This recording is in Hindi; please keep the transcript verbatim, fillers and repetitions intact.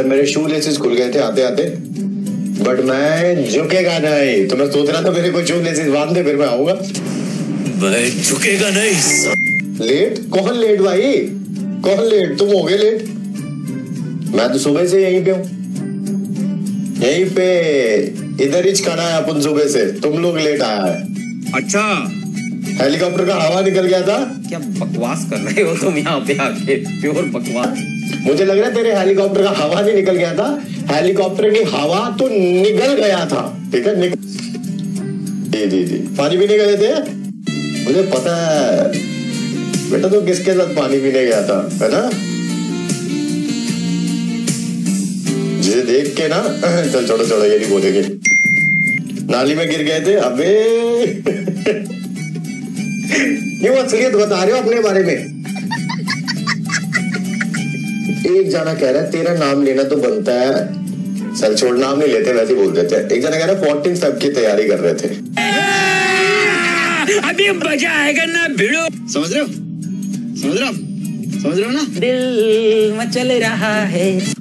सर मेरे शू लेसेस खुल गए थे आते आते, बट मैं झुकेगा नहीं। तो मैं सोच रहा था मेरे को शू लेसेस बांध दे फिर मैं आऊंगा। मैं झुकेगा नहीं। लेट? कौन लेट भाई? कौन लेट? तुम हो गए लेट। मैं तो सुबह से यहीं पे हूँ, यहीं पे इधर ही खाना है अपन सुबह से। तुम लोग लेट आया है। अच्छा, हेलीकॉप्टर का हवा निकल गया था? क्या बकवास कर रहे हो तुम यहाँ पे आके, प्योर बकवास। मुझे लग रहा है तेरे हेलीकॉप्टर का हवा नहीं निकल गया था, हेलीकॉप्टर की हवा तो निकल गया था। ठीक है, निकल। जी जी जी पानी पीने गए थे, मुझे पता है बेटा। तो किसके साथ पानी पीने गया था, है ना? जिसे देख के ना, चल छोड़ो छोड़ो ये नहीं बोलेंगे, नाली में गिर गए थे। अबे नहीं, वो असलियत बता रहे हो अपने बारे में। एक जना कह रहा है तेरा नाम लेना तो बनता है। सर छोड़, नाम नहीं लेते, वैसे बोल देते हैं। एक जना कह रहा है फोर्टीन सब की तैयारी कर रहे थे। अभी मजा आएगा ना भिड़ो। समझ रहे हो? समझ रहे हो? समझ रहे हो ना? दिल मचल रहा है।